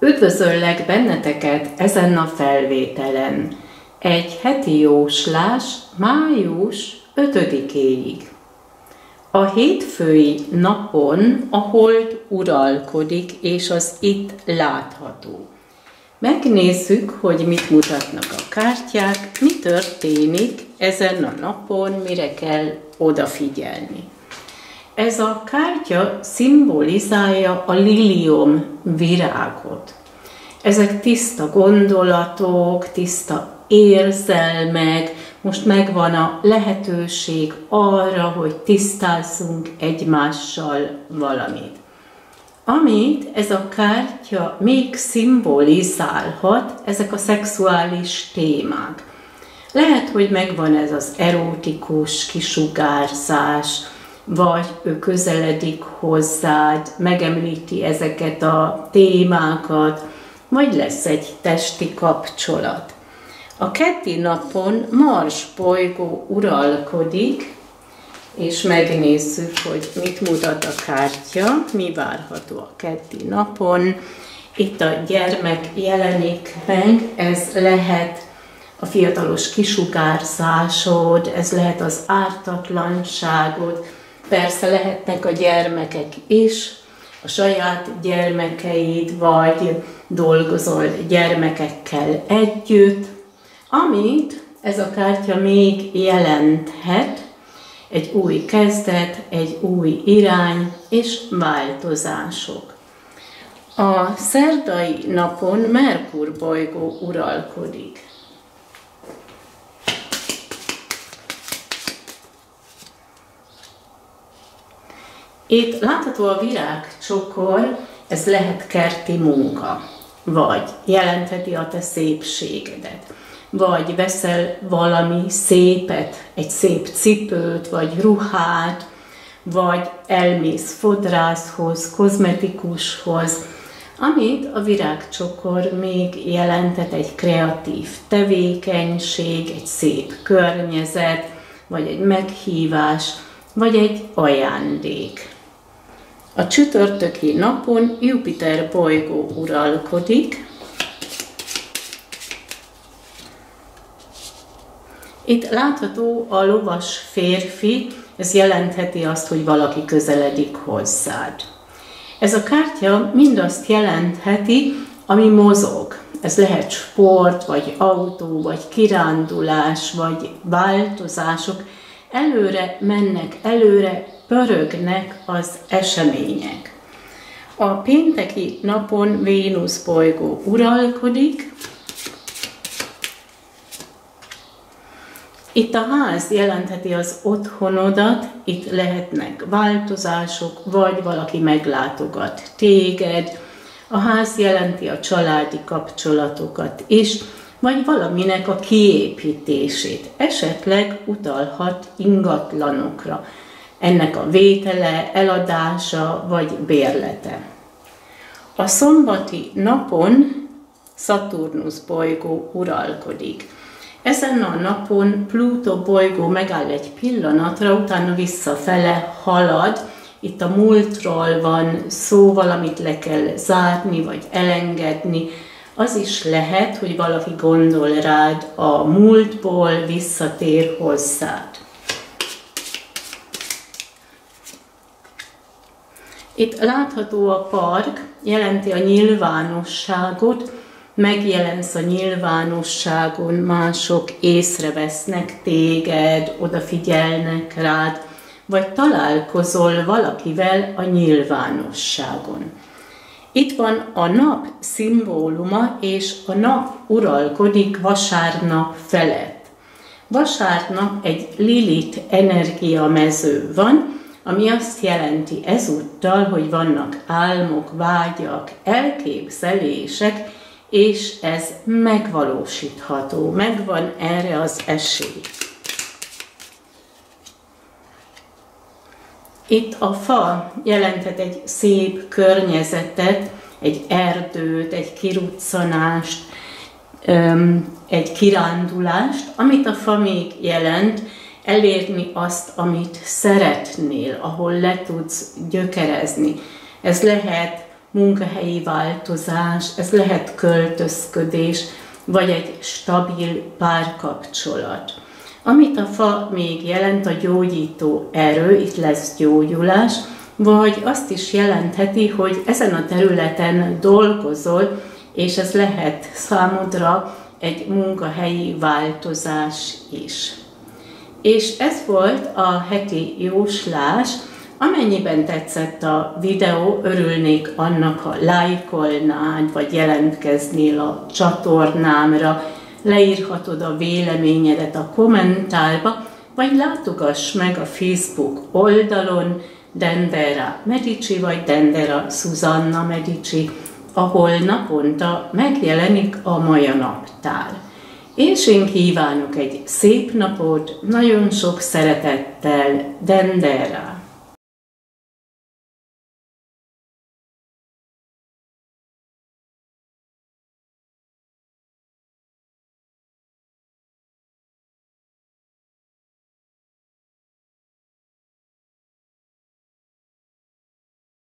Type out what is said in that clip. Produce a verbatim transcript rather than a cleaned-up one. Üdvözöllek benneteket ezen a felvételen. Egy heti jóslás május ötödikéig. A hétfői napon a hold uralkodik, és az itt látható. Megnézzük, hogy mit mutatnak a kártyák, mi történik ezen a napon, mire kell odafigyelni. Ez a kártya szimbolizálja a lilium virágot. Ezek tiszta gondolatok, tiszta érzelmek, most megvan a lehetőség arra, hogy tisztázzunk egymással valamit. Amit ez a kártya még szimbolizálhat, ezek a szexuális témák. Lehet, hogy megvan ez az erotikus kisugárzás, vagy ő közeledik hozzád, megemlíti ezeket a témákat, vagy lesz egy testi kapcsolat. A keddi napon Mars bolygó uralkodik, és megnézzük, hogy mit mutat a kártya, mi várható a keddi napon. Itt a gyermek jelenik meg, ez lehet a fiatalos kisugárzásod, ez lehet az ártatlanságod, persze lehetnek a gyermekek is, a saját gyermekeid, vagy dolgozol gyermekekkel együtt. Amit ez a kártya még jelenthet, egy új kezdet, egy új irány és változások. A szerdai napon Merkúr bolygó uralkodik. Itt látható a virágcsokor, ez lehet kerti munka, vagy jelentheti a te szépségedet, vagy veszel valami szépet, egy szép cipőt, vagy ruhát, vagy elmész fodrászhoz, kozmetikushoz, amit a virágcsokor még jelentett egy kreatív tevékenység, egy szép környezet, vagy egy meghívás, vagy egy ajándék. A csütörtöki napon Jupiter bolygó uralkodik. Itt látható a lovas férfi, ez jelentheti azt, hogy valaki közeledik hozzád. Ez a kártya mindazt jelentheti, ami mozog. Ez lehet sport, vagy autó, vagy kirándulás, vagy változások. Előre mennek, előre pörögnek az események. A pénteki napon Vénusz bolygó uralkodik. Itt a ház jelentheti az otthonodat, itt lehetnek változások, vagy valaki meglátogat téged. A ház jelenti a családi kapcsolatokat is, vagy valaminek a kiépítését, esetleg utalhat ingatlanokra, ennek a vétele, eladása vagy bérlete. A szombati napon Szaturnusz bolygó uralkodik. Ezen a napon Plútó bolygó megáll egy pillanatra, utána visszafele halad. Itt a múltról van szó, valamit le kell zárni vagy elengedni. Az is lehet, hogy valaki gondol rád a múltból, visszatér hozzád. Itt látható a park, jelenti a nyilvánosságot, megjelensz a nyilvánosságon, mások észrevesznek téged, odafigyelnek rád, vagy találkozol valakivel a nyilvánosságon. Itt van a nap szimbóluma, és a nap uralkodik vasárnap felett. Vasárnap egy Lilith energiamező van, ami azt jelenti ezúttal, hogy vannak álmok, vágyak, elképzelések, és ez megvalósítható, megvan erre az esély. Itt a fa jelenthet egy szép környezetet, egy erdőt, egy kiruccanást, egy kirándulást, amit a fa még jelent, elérni azt, amit szeretnél, ahol le tudsz gyökerezni. Ez lehet munkahelyi változás, ez lehet költözködés, vagy egy stabil párkapcsolat. Amit a fa még jelent, a gyógyító erő, itt lesz gyógyulás, vagy azt is jelentheti, hogy ezen a területen dolgozol, és ez lehet számodra egy munkahelyi változás is. És ez volt a heti jóslás. Amennyiben tetszett a videó, örülnék annak, ha lájkolnád, vagy jelentkeznél a csatornámra, leírhatod a véleményedet a kommentárba, vagy látogass meg a Facebook oldalon, Dendera Medici, vagy Dendera Susanna Medici, ahol naponta megjelenik a Maja naptár. És én kívánok egy szép napot, nagyon sok szeretettel, Dendera!